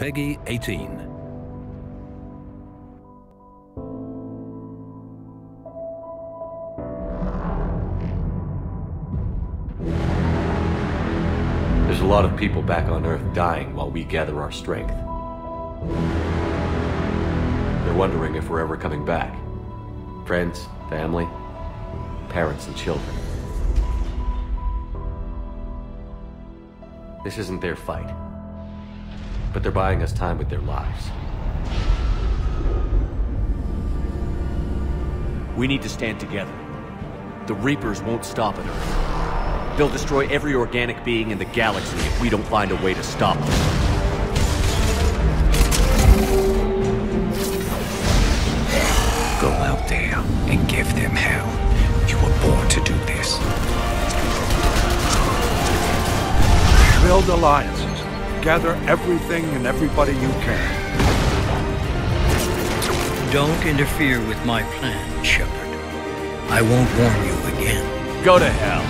Peggy 18. There's a lot of people back on Earth dying while we gather our strength. They're wondering if we're ever coming back. Friends, family, parents and children. This isn't their fight, but they're buying us time with their lives. We need to stand together. The Reapers won't stop at Earth. They'll destroy every organic being in the galaxy if we don't find a way to stop them. Go out there and give them hell. You were born to do this. Build alliances. Gather everything and everybody you can. Don't interfere with my plan, Shepard. I won't warn you again. Go to hell.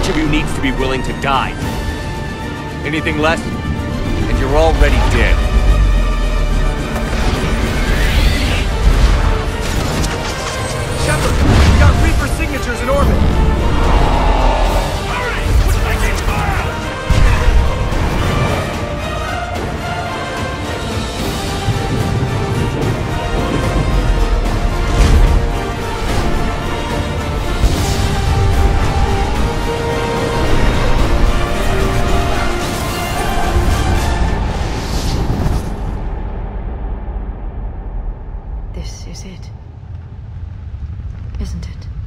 Each of you needs to be willing to die. Anything less, and you're already dead. Shepard, we got Reaper signatures in orbit. Hurry! Put the magnetic fire. This is it, isn't it?